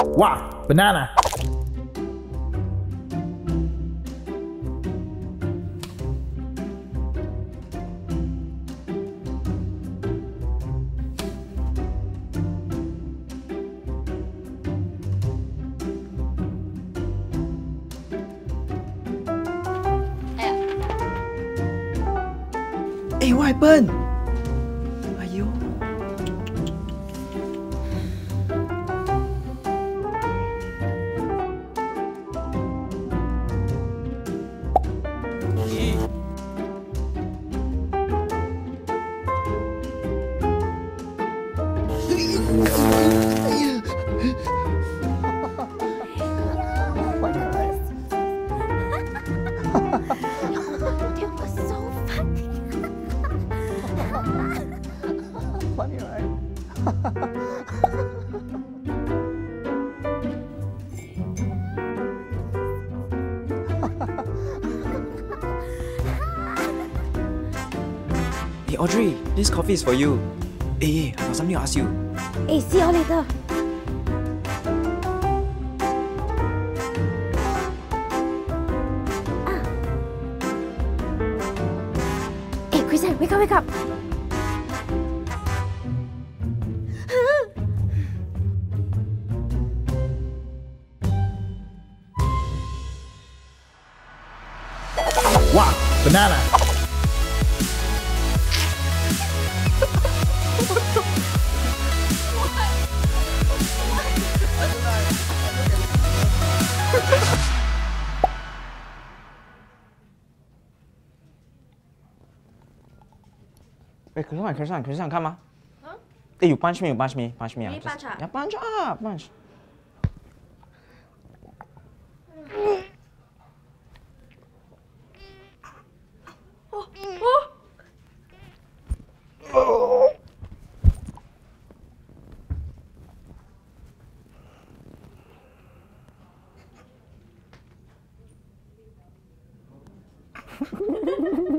Wah!Banana. Eh, what happened? Ayo. Funny, right? Hey Audrey, this coffee is for you. Hey, I got something to ask you. Hey, see you later. Hey Chrysan, wake up, wake up. Wah!Banana. Wait, Chrysan, come on. Huh? Hey, you punch me. Really punch up? Yeah, punch.